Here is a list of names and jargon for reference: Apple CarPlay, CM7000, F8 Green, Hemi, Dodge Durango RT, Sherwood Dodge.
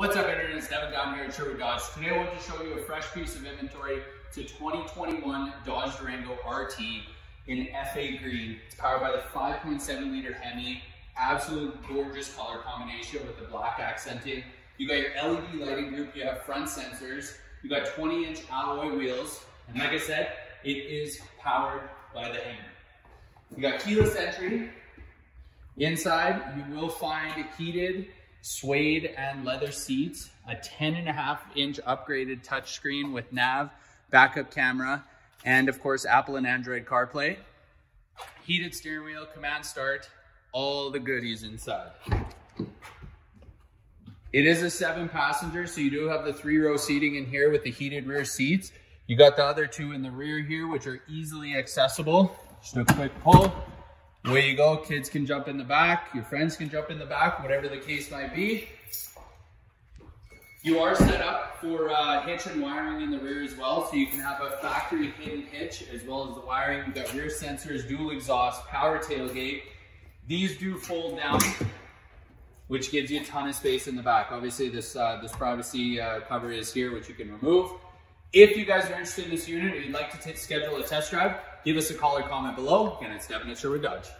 What's up, everyone? It's Devin down here at Sherwood Dodge. Today I want to show you a fresh piece of inventory. It's a 2021 Dodge Durango RT in F8 Green. It's powered by the 5.7 liter Hemi. Absolute gorgeous color combination with the black accenting. You got your LED lighting group, you have front sensors, you got 20-inch alloy wheels, and like I said, it is powered by the Hemi. You got keyless entry. Inside, you will find heated, suede and leather seats, a 10.5-inch upgraded touchscreen with nav, backup camera, and of course, Apple and Android CarPlay, heated steering wheel, command start, all the goodies inside. It is a 7-passenger, so you do have the 3-row seating in here with the heated rear seats. You got the other 2 in the rear here, which are easily accessible. Just a quick pull. Away you go. Kids can jump in the back, your friends can jump in the back, whatever the case might be. You are set up for hitch and wiring in the rear as well, so you can have a factory hidden hitch as well as the wiring. You've got rear sensors, dual exhaust, power tailgate. These do fold down, which gives you a ton of space in the back. Obviously this privacy cover is here, which you can remove. If you guys are interested in this unit or you'd like to schedule a test drive, give us a call or comment below. Again, it's Devin at Sherwood Dodge.